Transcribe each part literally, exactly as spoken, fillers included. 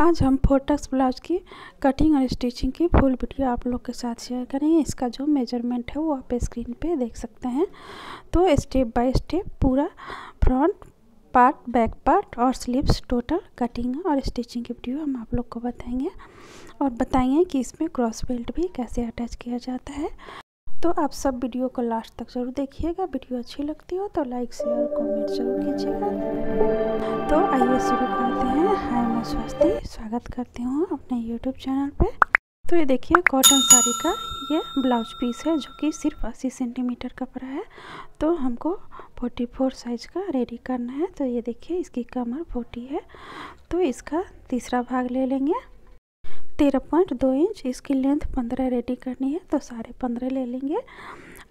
आज हम फोर्टक्स ब्लाउज की कटिंग और स्टिचिंग की फुल वीडियो आप लोग के साथ शेयर करेंगे। इसका जो मेजरमेंट है वो आप स्क्रीन पे देख सकते हैं। तो स्टेप बाय स्टेप पूरा फ्रंट पार्ट, बैक पार्ट और स्लीव्स टोटल कटिंग और स्टिचिंग की वीडियो हम आप लोग को बताएंगे और बताएंगे कि इसमें क्रॉस बेल्ट भी कैसे अटैच किया जाता है। तो आप सब वीडियो को लास्ट तक जरूर देखिएगा। वीडियो अच्छी लगती हो तो लाइक, शेयर और कमेंट जरूर कीजिएगा। तो आइए शुरू करते हैं। हाय, मैं स्वस्ति, स्वागत करती हूँ अपने यूट्यूब चैनल पे। तो ये देखिए कॉटन साड़ी का ये ब्लाउज पीस है जो कि सिर्फ अस्सी सेंटीमीटर कपड़ा है। तो हमको चौवालीस साइज का रेडी करना है। तो ये देखिए इसकी कमर चालीस है। तो इसका तीसरा भाग ले लेंगे तेरह पॉइंट दो इंच। इसकी लेंथ पंद्रह रेडी करनी है तो साढ़े पंद्रह ले लेंगे,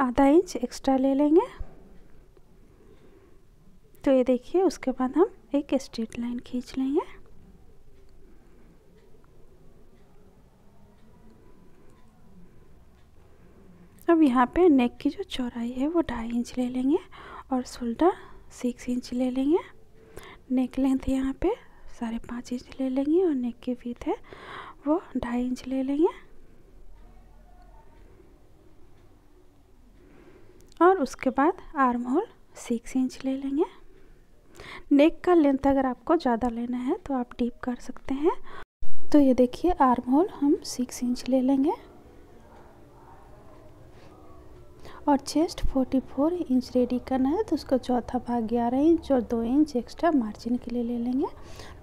आधा इंच एक्स्ट्रा ले लेंगे। तो ये देखिए उसके बाद हम एक स्ट्रेट लाइन खींच लेंगे। अब यहाँ पे नेक की जो चौड़ाई है वो ढाई इंच ले लेंगे और शोल्डर सिक्स इंच ले लेंगे। नेक लेंथ यहाँ पे साढ़े पाँच इंच ले लेंगे और नेक की विड्थ है वो ढाई इंच ले लेंगे। और उसके बाद आर्म होल सिक्स इंच ले लेंगे। नेक का लेंथ अगर आपको ज़्यादा लेना है तो आप डीप कर सकते हैं। तो ये देखिए आर्म होल हम सिक्स इंच ले लेंगे और चेस्ट चौवालीस इंच रेडी करना है। तो उसका चौथा भाग ग्यारह इंच और दो इंच एक्स्ट्रा मार्जिन के लिए ले लेंगे।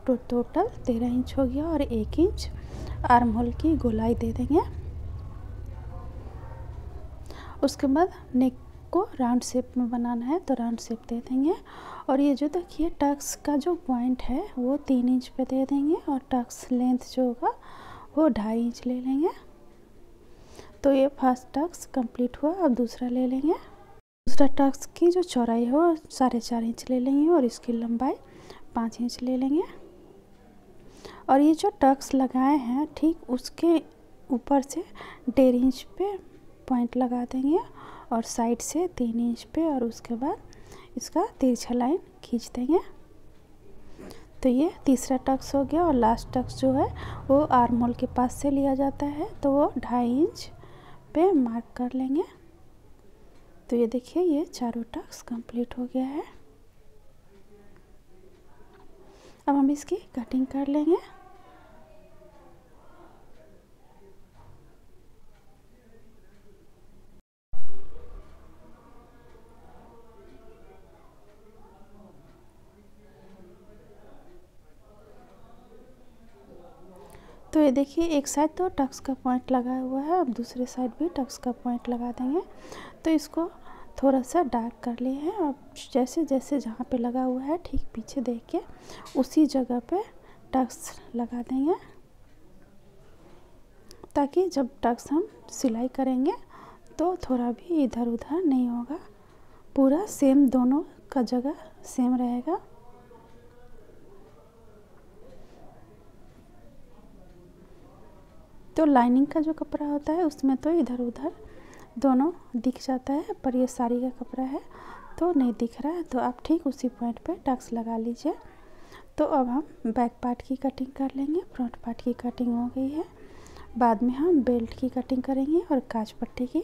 तो टोटल तेरह इंच हो गया और एक इंच आर्म होल की गोलाई दे देंगे। उसके बाद नेक को राउंड शेप में बनाना है तो राउंड शेप दे देंगे। और ये जो देखिए टक्स का जो पॉइंट है वो तीन इंच पे दे देंगे और टक्स लेंथ जो होगा वो ढाई इंच ले लेंगे। तो ये फर्स्ट टक्स कंप्लीट हुआ। अब दूसरा ले लेंगे। दूसरा टक्स की जो चौड़ाई हो साढ़े चार इंच ले लेंगे और इसकी लंबाई पाँच इंच ले लेंगे। और ये जो टक्स लगाए हैं ठीक उसके ऊपर से डेढ़ इंच पे पॉइंट लगा देंगे और साइड से तीन इंच पे और उसके बाद इसका तिरछा लाइन खींच देंगे। तो ये तीसरा टक्स हो गया। और लास्ट टक्स जो है वो आर्म होल के पास से लिया जाता है तो वो ढाई इंच पे मार्क कर लेंगे। तो ये देखिए ये चारों टक्स कंप्लीट हो गया है। अब हम इसकी कटिंग कर लेंगे। तो ये देखिए एक साइड तो टक्स का पॉइंट लगा हुआ है। अब दूसरे साइड भी टक्स का पॉइंट लगा देंगे। तो इसको थोड़ा सा डार्क कर लिए हैं। अब जैसे जैसे जहाँ पे लगा हुआ है ठीक पीछे देख के उसी जगह पे टक्स लगा देंगे ताकि जब टक्स हम सिलाई करेंगे तो थोड़ा भी इधर उधर नहीं होगा। पूरा सेम दोनों का जगह सेम रहेगा। तो लाइनिंग का जो कपड़ा होता है उसमें तो इधर उधर दोनों दिख जाता है पर ये साड़ी का कपड़ा है तो नहीं दिख रहा है। तो आप ठीक उसी पॉइंट पे टक्स लगा लीजिए। तो अब हम बैक पार्ट की कटिंग कर लेंगे। फ्रंट पार्ट की कटिंग हो गई है। बाद में हम बेल्ट की कटिंग करेंगे और काज पट्टी की।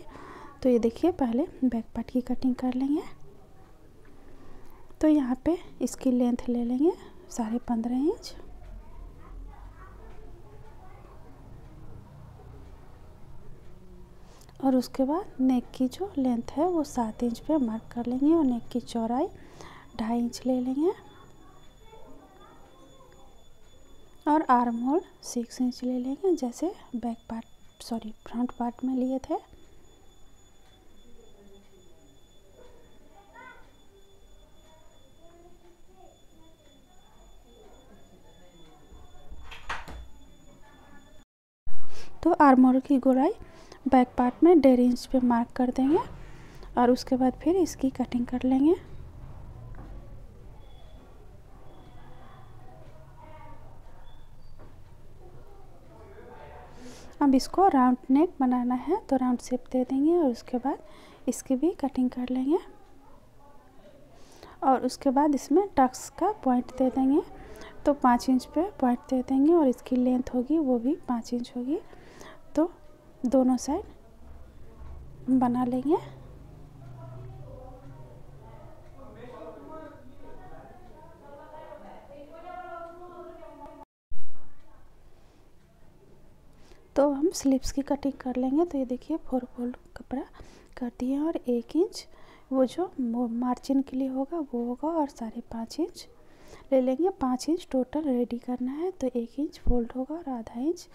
तो ये देखिए पहले बैक पार्ट की कटिंग कर लेंगे। तो यहाँ पे इसकी लेंथ ले लेंगे साढ़े पंद्रह इंच। और उसके बाद नेक की जो लेंथ है वो सात इंच पे मार्क कर लेंगे और नेक की चौड़ाई ढाई इंच ले लेंगे और आर्म होल सिक्स इंच ले लेंगे जैसे back part sorry front part में लिए थे। तो आर्म होल की गोलाई बैक पार्ट में डेढ़ इंच पे मार्क कर देंगे और उसके बाद फिर इसकी कटिंग कर लेंगे। अब इसको राउंड नेक बनाना है तो राउंड शेप दे देंगे और उसके बाद इसकी भी कटिंग कर लेंगे। और उसके बाद इसमें टक्स का पॉइंट दे देंगे तो पाँच इंच पे पार्ट दे देंगे और इसकी लेंथ होगी वो भी पाँच इंच होगी। तो दोनों साइड बना लेंगे। तो हम स्लीव्स की कटिंग कर लेंगे। तो ये देखिए फोर फोल्ड कपड़ा कर दिए हैं और एक इंच वो जो मार्जिन के लिए होगा वो होगा और साढ़े पाँच इंच ले लेंगे। पाँच इंच टोटल रेडी करना है। तो एक इंच फोल्ड होगा और आधा इंच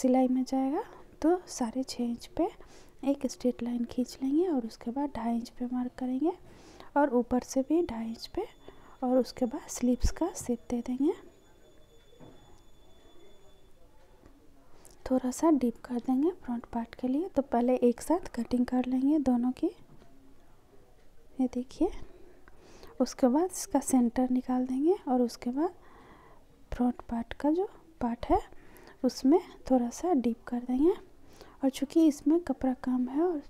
सिलाई में जाएगा। तो साढ़े छः इंच पे एक स्ट्रेट लाइन खींच लेंगे और उसके बाद ढाई इंच पे मार्क करेंगे और ऊपर से भी ढाई इंच पे और उसके बाद स्लीव्स का शेप दे देंगे। थोड़ा सा डीप कर देंगे फ्रंट पार्ट के लिए। तो पहले एक साथ कटिंग कर लेंगे दोनों की, ये देखिए। उसके बाद इसका सेंटर निकाल देंगे और उसके बाद फ्रंट पार्ट का जो पार्ट है उसमें थोड़ा सा डीप कर देंगे। और चूँकि इसमें कपड़ा कम है और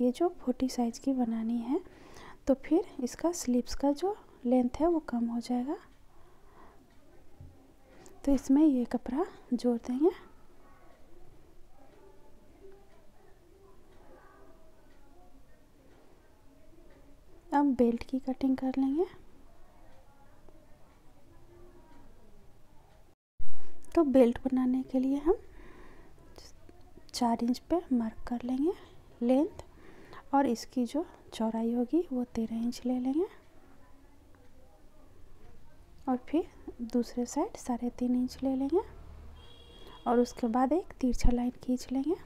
ये जो फोर्टी साइज़ की बनानी है तो फिर इसका स्लीव्स का जो लेंथ है वो कम हो जाएगा। तो इसमें ये कपड़ा जोड़ देंगे। अब बेल्ट की कटिंग कर लेंगे। तो बेल्ट बनाने के लिए हम चार इंच पे मार्क कर लेंगे लेंथ और इसकी जो चौड़ाई होगी वो तेरह इंच ले लेंगे। और फिर दूसरे साइड साढ़े तीन इंच ले लेंगे और उसके बाद एक तिरछा लाइन खींच लेंगे।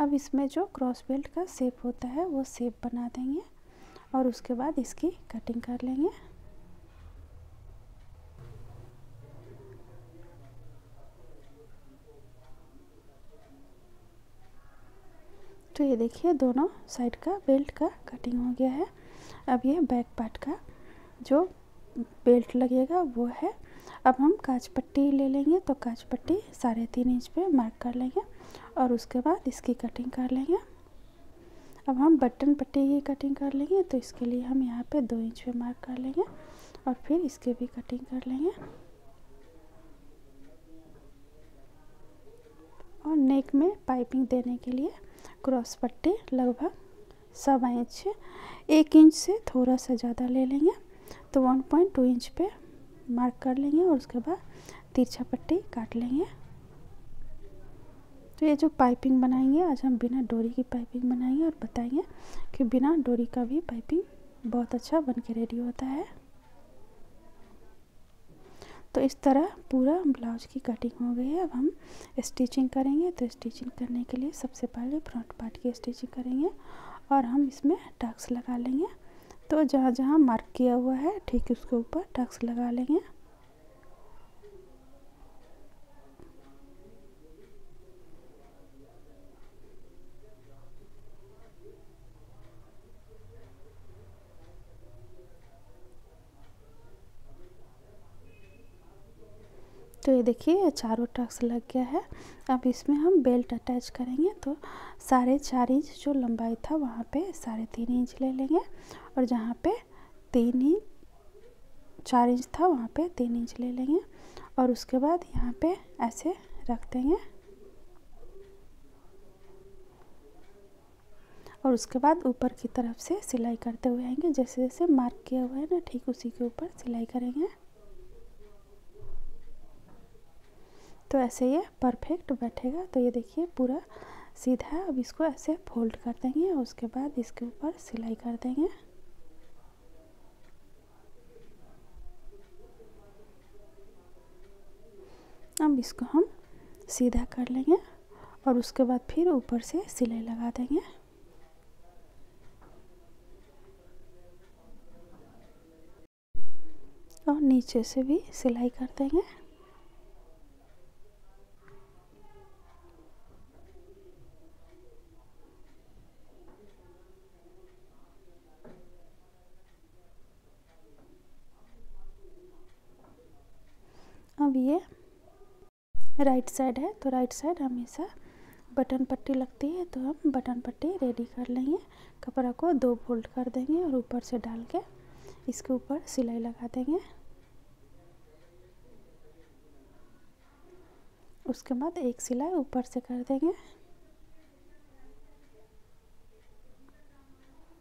अब इसमें जो क्रॉस बेल्ट का शेप होता है वो शेप बना देंगे और उसके बाद इसकी कटिंग कर लेंगे। तो ये देखिए दोनों साइड का बेल्ट का कटिंग हो गया है। अब ये बैक पार्ट का जो बेल्ट लगेगा वो है। अब हम काज पट्टी ले लेंगे। तो काज पट्टी साढ़े तीन इंच पे मार्क कर लेंगे और उसके बाद इसकी कटिंग कर लेंगे। अब हम बटन पट्टी की कटिंग कर लेंगे। तो इसके लिए हम यहाँ पे दो इंच पे मार्क कर लेंगे और फिर इसकी भी कटिंग कर लेंगे। और नेक में पाइपिंग देने के लिए क्रॉस पट्टी लगभग सवा इंच एक इंच से थोड़ा सा ज़्यादा ले लेंगे। तो वन पॉइंट टू इंच पे मार्क कर लेंगे और उसके बाद तिरछा पट्टी काट लेंगे। तो ये जो पाइपिंग बनाएंगे आज हम बिना डोरी की पाइपिंग बनाएंगे और बताएंगे कि बिना डोरी का भी पाइपिंग बहुत अच्छा बन के रेडी होता है। तो इस तरह पूरा ब्लाउज की कटिंग हो गई है। अब हम स्टिचिंग करेंगे। तो स्टिचिंग करने के लिए सबसे पहले फ्रंट पार्ट की स्टिचिंग करेंगे और हम इसमें टक्स लगा लेंगे। तो जहाँ जहाँ मार्क किया हुआ है ठीक उसके ऊपर टक्स लगा लेंगे। तो ये देखिए चारों टक्स लग गया है। अब इसमें हम बेल्ट अटैच करेंगे। तो साढ़े चार इंच जो लंबाई था वहाँ पे साढ़े तीन इंच ले लेंगे और जहाँ पे तीन इंच चार इंच था वहाँ पे तीन इंच ले लेंगे और उसके बाद यहाँ पे ऐसे रख देंगे। और उसके बाद ऊपर की तरफ से सिलाई करते हुए आएंगे। जैसे जैसे मार्क किया हुआ है ना ठीक उसी के ऊपर सिलाई करेंगे। तो ऐसे ये परफेक्ट बैठेगा। तो ये देखिए पूरा सीधा है। अब इसको ऐसे फोल्ड कर देंगे और उसके बाद इसके ऊपर सिलाई कर देंगे। अब इसको हम सीधा कर लेंगे और उसके बाद फिर ऊपर से सिलाई लगा देंगे। और नीचे से भी सिलाई कर देंगे। अब ये राइट साइड है। तो राइट साइड हमेशा बटन पट्टी लगती है। तो हम बटन पट्टी रेडी कर लेंगे। कपड़ा को दो फोल्ड कर देंगे और ऊपर से डाल के इसके ऊपर सिलाई लगा देंगे। उसके बाद एक सिलाई ऊपर से कर देंगे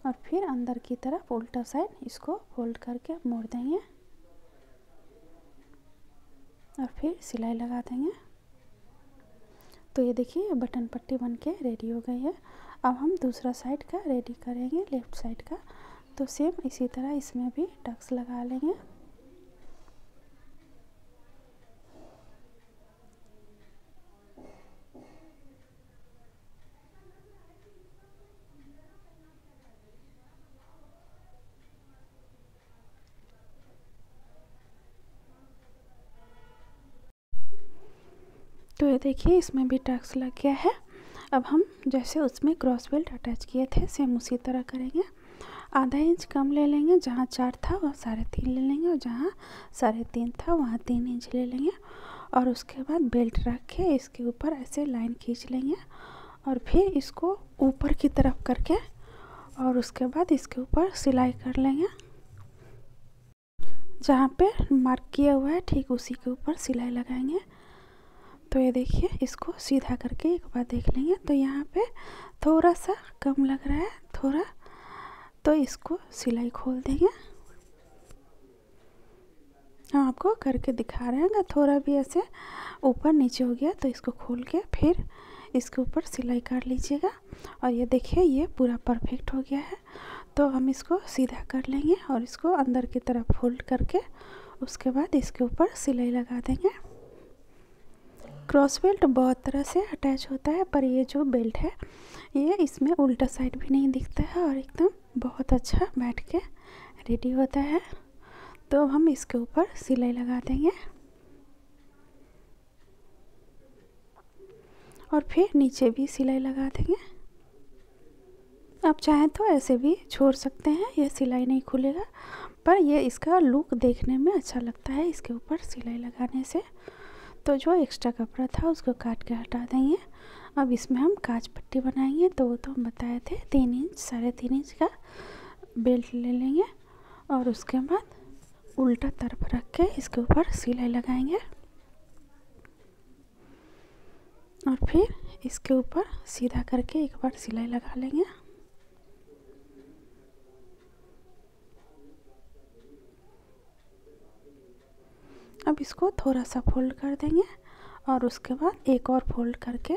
और फिर अंदर की तरफ उल्टा साइड इसको फोल्ड करके मोड़ देंगे और फिर सिलाई लगा देंगे। तो ये देखिए बटन पट्टी बन के रेडी हो गई है। अब हम दूसरा साइड का रेडी करेंगे, लेफ्ट साइड का। तो सेम इसी तरह इसमें भी टक्स लगा लेंगे। तो ये देखिए इसमें भी टक्स लग गया है। अब हम जैसे उसमें क्रॉस बेल्ट अटैच किए थे सेम उसी तरह करेंगे। आधा इंच कम ले लेंगे, जहाँ चार था वह साढ़े तीन ले लेंगे और जहाँ साढ़े तीन था वहाँ तीन इंच ले लेंगे। और उसके बाद बेल्ट रख के इसके ऊपर ऐसे लाइन खींच लेंगे और फिर इसको ऊपर की तरफ करके और उसके बाद इसके ऊपर सिलाई कर लेंगे। जहाँ पे मार्क किया हुआ है ठीक उसी के ऊपर सिलाई लगाएंगे। तो ये देखिए इसको सीधा करके एक बार देख लेंगे। तो यहाँ पे थोड़ा सा कम लग रहा है थोड़ा, तो इसको सिलाई खोल देंगे। हम आपको करके दिखा रहे हैं। थोड़ा भी ऐसे ऊपर नीचे हो गया तो इसको खोल के फिर इसके ऊपर सिलाई कर लीजिएगा। और ये देखिए ये पूरा परफेक्ट हो गया है। तो हम इसको सीधा कर लेंगे और इसको अंदर की तरफ फोल्ड करके उसके बाद इसके ऊपर सिलाई लगा देंगे। क्रॉस बेल्ट बहुत तरह से अटैच होता है, पर ये जो बेल्ट है ये इसमें उल्टा साइड भी नहीं दिखता है और एकदम बहुत अच्छा बैठ के रेडी होता है। तो हम इसके ऊपर सिलाई लगा देंगे और फिर नीचे भी सिलाई लगा देंगे। आप चाहें तो ऐसे भी छोड़ सकते हैं, ये सिलाई नहीं खुलेगा, पर ये इसका लुक देखने में अच्छा लगता है इसके ऊपर सिलाई लगाने से। तो जो एक्स्ट्रा कपड़ा था उसको काट के हटा देंगे। अब इसमें हम काज पट्टी बनाएंगे। तो वो तो हम बताए थे तीन इंच साढ़े तीन इंच का बेल्ट ले लेंगे और उसके बाद उल्टा तरफ रख के इसके ऊपर सिलाई लगाएंगे और फिर इसके ऊपर सीधा करके एक बार सिलाई लगा लेंगे। अब इसको थोड़ा सा फोल्ड कर देंगे और उसके बाद एक और फोल्ड करके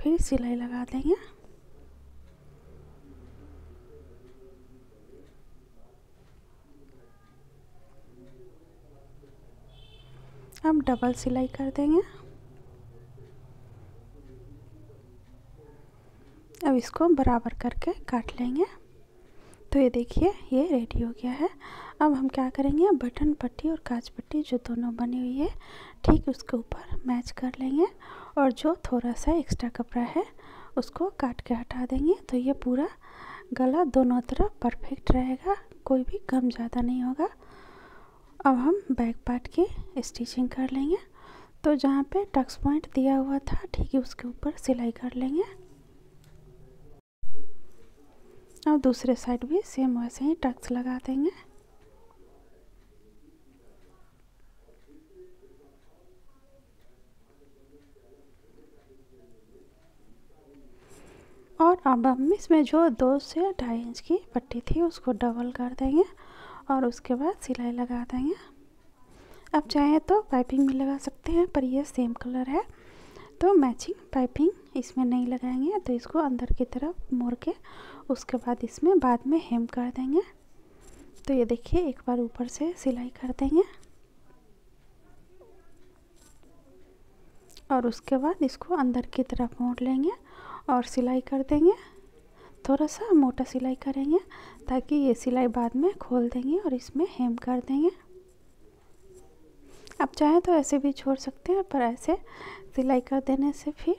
फिर सिलाई लगा देंगे। अब डबल सिलाई कर देंगे। अब इसको बराबर करके काट लेंगे। तो ये देखिए ये रेडी हो गया है। अब हम क्या करेंगे, बटन पट्टी और काज पट्टी जो दोनों बनी हुई है ठीक उसके ऊपर मैच कर लेंगे और जो थोड़ा सा एक्स्ट्रा कपड़ा है उसको काट के हटा देंगे। तो ये पूरा गला दोनों तरफ परफेक्ट रहेगा, कोई भी कम ज़्यादा नहीं होगा। अब हम बैक पार्ट की स्टिचिंग कर लेंगे। तो जहाँ पे टक्स पॉइंट दिया हुआ था ठीक उसके ऊपर सिलाई कर लेंगे। अब दूसरे साइड भी सेम वैसे ही टक्स लगा देंगे। और अब हम इसमें जो दो से ढाई इंच की पट्टी थी उसको डबल कर देंगे और उसके बाद सिलाई लगा देंगे। अब चाहे तो पाइपिंग भी लगा सकते हैं, पर यह सेम कलर है तो मैचिंग पाइपिंग इसमें नहीं लगाएंगे। तो इसको अंदर की तरफ मोड़ के उसके बाद इसमें बाद में हेम कर देंगे। तो ये देखिए एक बार ऊपर से सिलाई कर देंगे और उसके बाद इसको अंदर की तरफ मोड़ लेंगे और सिलाई कर देंगे। थोड़ा सा मोटा सिलाई करेंगे ताकि ये सिलाई बाद में खोल देंगे और इसमें हेम कर देंगे। आप चाहें तो ऐसे भी छोड़ सकते हैं, पर ऐसे सिलाई कर देने से फिर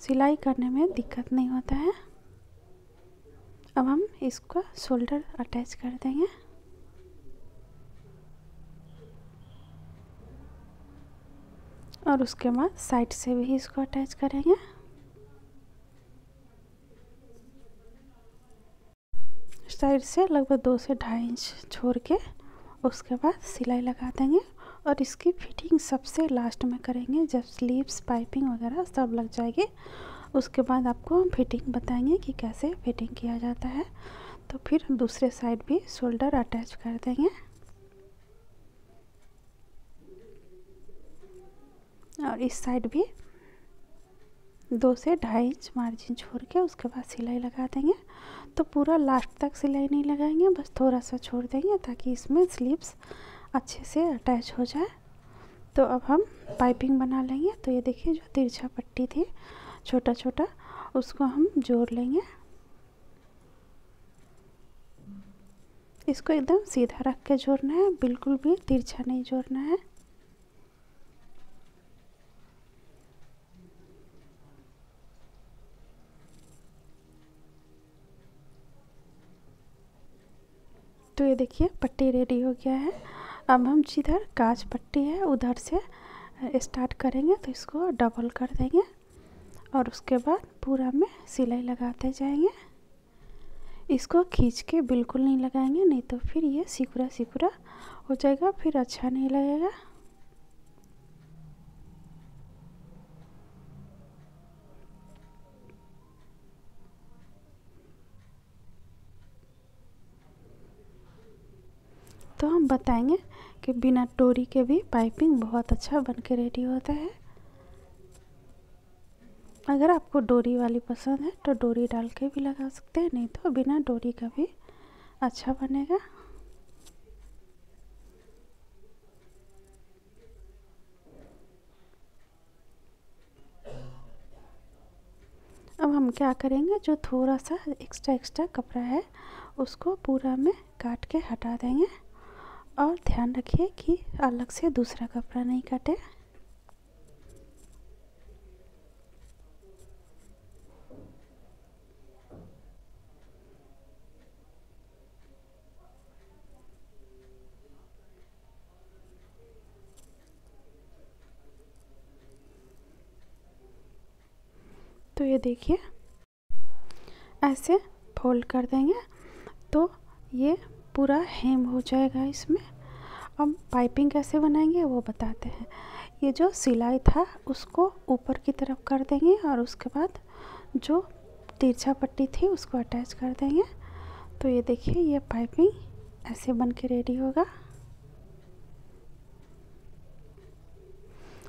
सिलाई करने में दिक्कत नहीं होता है। अब हम इसका शोल्डर अटैच कर देंगे। और उसके बाद साइड से भी इसको अटैच करेंगे। साइड से लगभग दो से ढाई इंच छोड़ के उसके बाद सिलाई लगा देंगे और इसकी फिटिंग सबसे लास्ट में करेंगे जब स्लीव्स पाइपिंग वगैरह सब लग जाएगी। उसके बाद आपको हम फिटिंग बताएंगे कि कैसे फिटिंग किया जाता है। तो फिर हम दूसरे साइड भी शोल्डर अटैच कर देंगे और इस साइड भी दो से ढाई इंच मार्जिन छोड़ के उसके बाद सिलाई लगा देंगे। तो पूरा लास्ट तक सिलाई नहीं लगाएंगे, बस थोड़ा सा छोड़ देंगे ताकि इसमें स्लीव्स अच्छे से अटैच हो जाए। तो अब हम पाइपिंग बना लेंगे। तो ये देखिए जो तिरछा पट्टी थी छोटा छोटा उसको हम जोड़ लेंगे। इसको एकदम सीधा रख के जोड़ना है, बिल्कुल भी तिरछा नहीं जोड़ना है। तो ये देखिए पट्टी रेडी हो गया है। अब हम जिधर काज पट्टी है उधर से स्टार्ट करेंगे, तो इसको डबल कर देंगे और उसके बाद पूरा में सिलाई लगाते जाएंगे। इसको खींच के बिल्कुल नहीं लगाएंगे, नहीं तो फिर ये सिकुड़ा सिकुड़ा हो जाएगा, फिर अच्छा नहीं लगेगा। तो हम बताएंगे कि बिना डोरी के भी पाइपिंग बहुत अच्छा बन के रेडी होता है। अगर आपको डोरी वाली पसंद है तो डोरी डाल के भी लगा सकते हैं, नहीं तो बिना डोरी का भी अच्छा बनेगा। अब हम क्या करेंगे, जो थोड़ा सा एक्स्ट्रा एक्स्ट्रा कपड़ा है उसको पूरा में काट के हटा देंगे और ध्यान रखिए कि अलग से दूसरा कपड़ा नहीं कटे। तो ये देखिए ऐसे फोल्ड कर देंगे तो ये पूरा हेम हो जाएगा इसमें। अब पाइपिंग कैसे बनाएंगे वो बताते हैं। ये जो सिलाई था उसको ऊपर की तरफ कर देंगे और उसके बाद जो तिरछा पट्टी थी उसको अटैच कर देंगे। तो ये देखिए ये पाइपिंग ऐसे बन के रेडी होगा।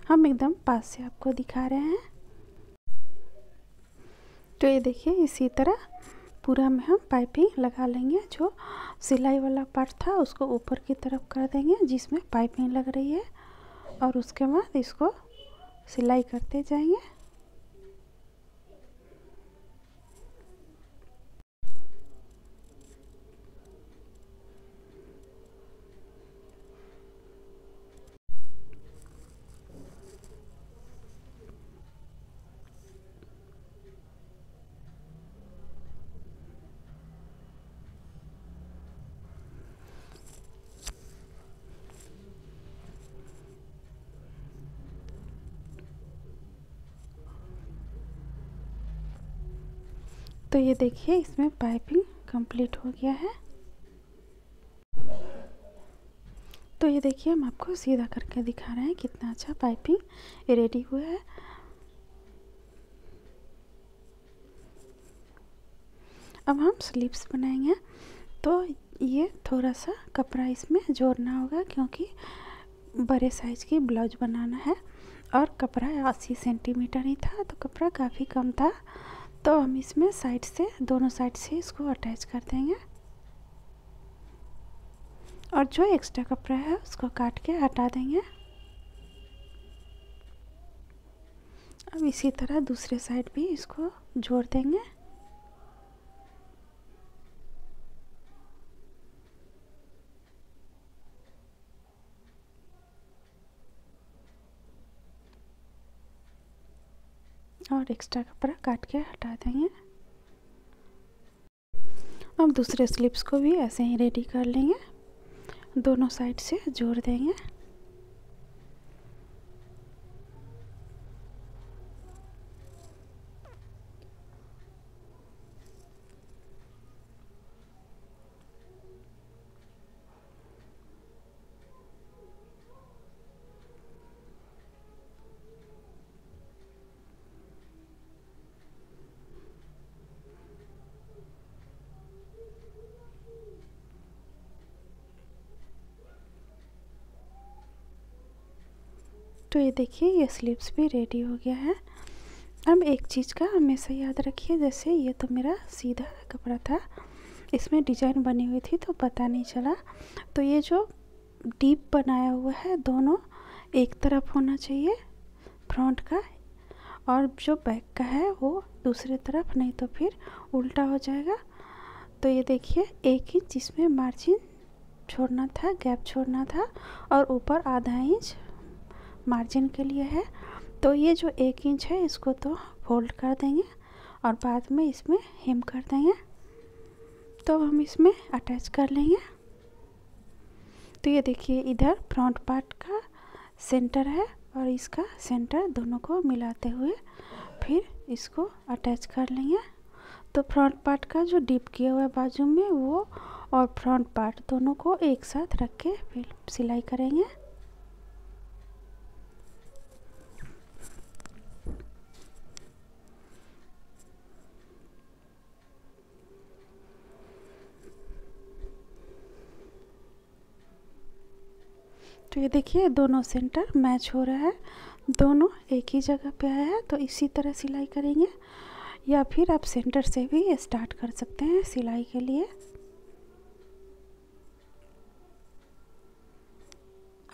हम एकदम पास से आपको दिखा रहे हैं। तो ये देखिए इसी तरह पूरा में हम पाइपिंग लगा लेंगे। जो सिलाई वाला पार्ट था उसको ऊपर की तरफ कर देंगे जिसमें पाइपिंग लग रही है और उसके बाद इसको सिलाई करते जाएंगे। तो ये देखिए इसमें पाइपिंग कंप्लीट हो गया है। तो ये देखिए हम आपको सीधा करके दिखा रहे हैं कितना अच्छा पाइपिंग रेडी हुआ है। अब हम स्लीव्स बनाएंगे। तो ये थोड़ा सा कपड़ा इसमें जोड़ना होगा क्योंकि बड़े साइज की ब्लाउज बनाना है और कपड़ा अस्सी सेंटीमीटर ही था, तो कपड़ा काफ़ी कम था। तो हम इसमें साइड से दोनों साइड से इसको अटैच कर देंगे और जो एक्स्ट्रा कपड़ा है उसको काट के हटा देंगे। अब इसी तरह दूसरे साइड भी इसको जोड़ देंगे। और एक्स्ट्रा कपड़ा काट के हटा देंगे। अब दूसरे स्लीव्स को भी ऐसे ही रेडी कर लेंगे, दोनों साइड से जोड़ देंगे। तो ये देखिए ये स्लीव्स भी रेडी हो गया है। अब एक चीज़ का हमेशा याद रखिए, जैसे ये तो मेरा सीधा कपड़ा था, इसमें डिजाइन बनी हुई थी तो पता नहीं चला। तो ये जो डीप बनाया हुआ है दोनों एक तरफ होना चाहिए फ्रंट का, और जो बैक का है वो दूसरे तरफ, नहीं तो फिर उल्टा हो जाएगा। तो ये देखिए एक इंच इसमें मार्जिन छोड़ना था, गैप छोड़ना था, और ऊपर आधा इंच मार्जिन के लिए है। तो ये जो एक इंच है इसको तो फोल्ड कर देंगे और बाद में इसमें हेम कर देंगे, तो हम इसमें अटैच कर लेंगे। तो ये देखिए इधर फ्रंट पार्ट का सेंटर है और इसका सेंटर, दोनों को मिलाते हुए फिर इसको अटैच कर लेंगे। तो फ्रंट पार्ट का जो डिप किया हुआ है बाजू में वो और फ्रंट पार्ट दोनों को एक साथ रख के फिर सिलाई करेंगे। तो ये देखिए दोनों सेंटर मैच हो रहा है, दोनों एक ही जगह पे आया है, तो इसी तरह सिलाई करेंगे। या फिर आप सेंटर से भी स्टार्ट कर सकते हैं सिलाई के लिए।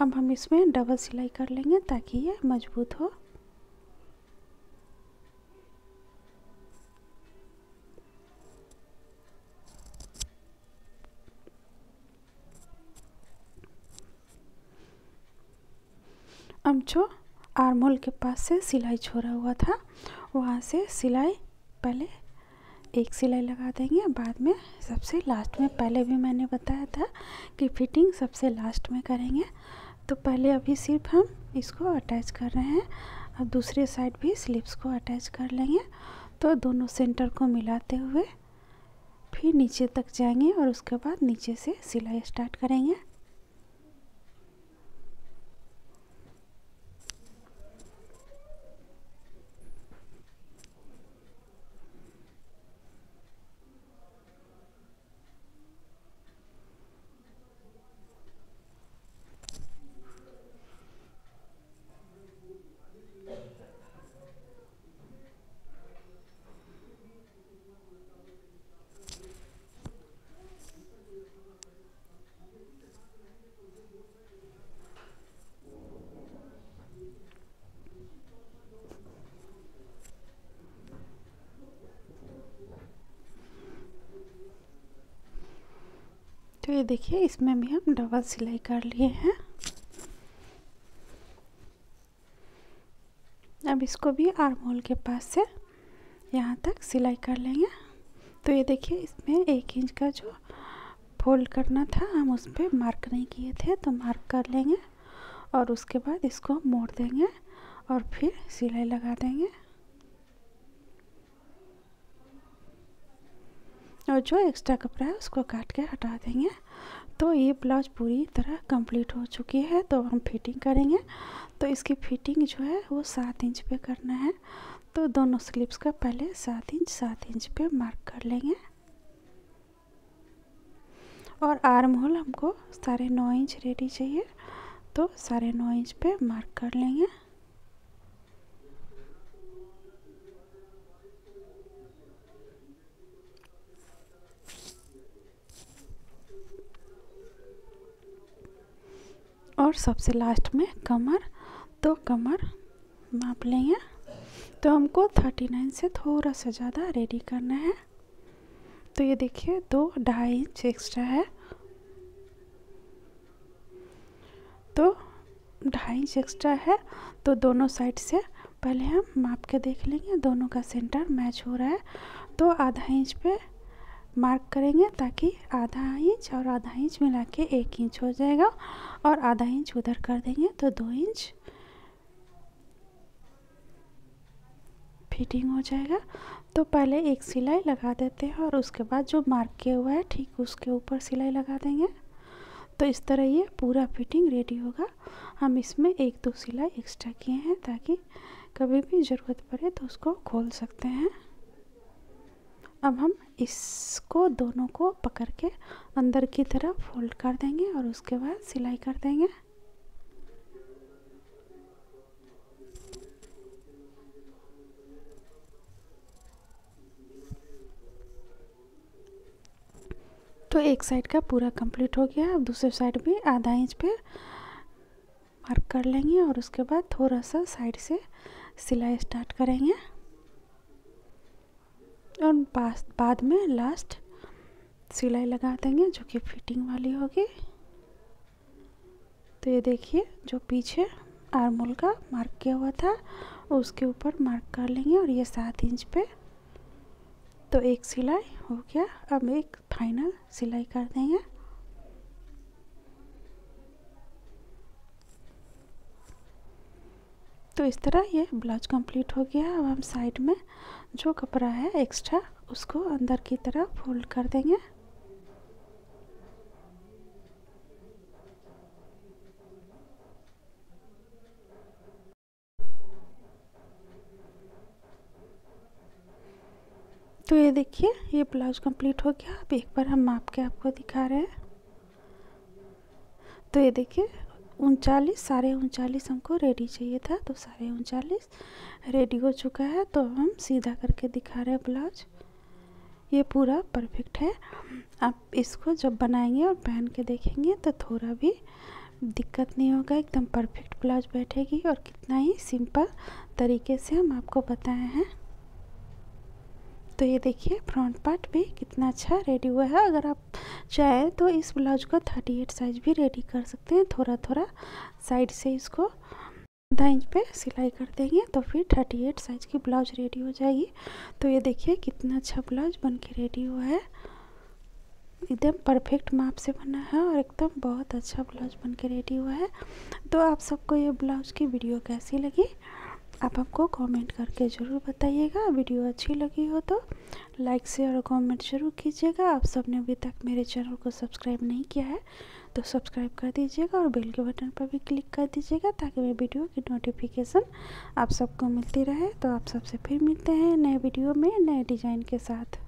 अब हम इसमें डबल सिलाई कर लेंगे ताकि ये मजबूत हो। अब जो आर्म होल के पास से सिलाई छोड़ा हुआ था वहाँ से सिलाई पहले एक सिलाई लगा देंगे, बाद में सबसे लास्ट में। पहले भी मैंने बताया था कि फिटिंग सबसे लास्ट में करेंगे। तो पहले अभी सिर्फ हम इसको अटैच कर रहे हैं, अब दूसरे साइड भी स्लीव्स को अटैच कर लेंगे। तो दोनों सेंटर को मिलाते हुए फिर नीचे तक जाएंगे और उसके बाद नीचे से सिलाई स्टार्ट करेंगे। तो ये देखिए इसमें भी हम डबल सिलाई कर लिए हैं। अब इसको भी आर्म होल के पास से यहाँ तक सिलाई कर लेंगे। तो ये देखिए इसमें एक इंच का जो फोल्ड करना था हम उस पर मार्क नहीं किए थे, तो मार्क कर लेंगे और उसके बाद इसको मोड़ देंगे और फिर सिलाई लगा देंगे। और जो एक्स्ट्रा कपड़ा है उसको काट के हटा देंगे। तो ये ब्लाउज पूरी तरह कंप्लीट हो चुकी है। तो हम फिटिंग करेंगे, तो इसकी फिटिंग जो है वो सात इंच पे करना है। तो दोनों स्लीव्स का पहले सात इंच सात इंच पे मार्क कर लेंगे। और आर्म होल हमको साढ़े नौ इंच रेडी चाहिए, तो साढ़े नौ इंच पे मार्क कर लेंगे। और सबसे लास्ट में कमर, तो कमर नाप लेंगे। तो हमको उनतालीस से थोड़ा सा ज़्यादा रेडी करना है। तो ये देखिए दो ढाई इंच एक्स्ट्रा है, तो ढाई इंच एक्स्ट्रा है। तो दोनों साइड से पहले हम माप के देख लेंगे दोनों का सेंटर मैच हो रहा है। तो आधा इंच पे मार्क करेंगे ताकि आधा इंच और आधा इंच मिला के एक इंच हो जाएगा, और आधा इंच उधर कर देंगे तो दो इंच फिटिंग हो जाएगा। तो पहले एक सिलाई लगा देते हैं और उसके बाद जो मार्क किया हुआ है ठीक उसके ऊपर सिलाई लगा देंगे। तो इस तरह ये पूरा फिटिंग रेडी होगा। हम इसमें एक दो सिलाई एक्स्ट्रा किए हैं ताकि कभी भी ज़रूरत पड़े तो उसको खोल सकते हैं। अब हम इसको दोनों को पकड़ के अंदर की तरफ फोल्ड कर देंगे और उसके बाद सिलाई कर देंगे। तो एक साइड का पूरा कंप्लीट हो गया। अब दूसरे साइड भी आधा इंच पे मार्क कर लेंगे और उसके बाद थोड़ा सा साइड से सिलाई स्टार्ट करेंगे और बाद में लास्ट सिलाई लगा देंगे जो कि फिटिंग वाली होगी। तो ये देखिए जो पीछे आर्म होल का मार्क किया हुआ था उसके ऊपर मार्क कर लेंगे और ये सात इंच पे। तो एक सिलाई हो गया। अब एक फाइनल सिलाई कर देंगे। तो इस तरह ये ब्लाउज कंप्लीट हो गया। अब हम साइड में जो कपड़ा है एक्स्ट्रा उसको अंदर की तरफ फोल्ड कर देंगे। तो ये देखिए ये ब्लाउज कंप्लीट हो गया। अब एक बार हम माप के आपको दिखा रहे हैं। तो ये देखिए उनचालीस साढ़े उनचालीस हमको रेडी चाहिए था, तो साढ़े उनचालीस रेडी हो चुका है। तो हम सीधा करके दिखा रहे हैं ब्लाउज। ये पूरा परफेक्ट है। आप इसको जब बनाएंगे और पहन के देखेंगे तो थोड़ा भी दिक्कत नहीं होगा, एकदम परफेक्ट ब्लाउज बैठेगी। और कितना ही सिंपल तरीके से हम आपको बताए हैं। तो ये देखिए फ्रंट पार्ट भी कितना अच्छा रेडी हुआ है। अगर आप चाहें तो इस ब्लाउज को अड़तीस साइज भी रेडी कर सकते हैं। थोड़ा थोड़ा साइड से इसको आधा इंच पे सिलाई कर देंगे तो फिर अड़तीस साइज की ब्लाउज रेडी हो जाएगी। तो ये देखिए कितना अच्छा ब्लाउज बन के रेडी हुआ है। एकदम परफेक्ट माप से बना है और एकदम बहुत अच्छा ब्लाउज बन के रेडी हुआ है। तो आप सबको ये ब्लाउज की वीडियो कैसी लगी आप हमको कमेंट करके ज़रूर बताइएगा। वीडियो अच्छी लगी हो तो लाइक शेयर और कमेंट जरूर कीजिएगा। आप सब ने अभी तक मेरे चैनल को सब्सक्राइब नहीं किया है तो सब्सक्राइब कर दीजिएगा और बेल के बटन पर भी क्लिक कर दीजिएगा ताकि मेरी वीडियो की नोटिफिकेशन आप सबको मिलती रहे। तो आप सबसे फिर मिलते हैं नए वीडियो में नए डिज़ाइन के साथ।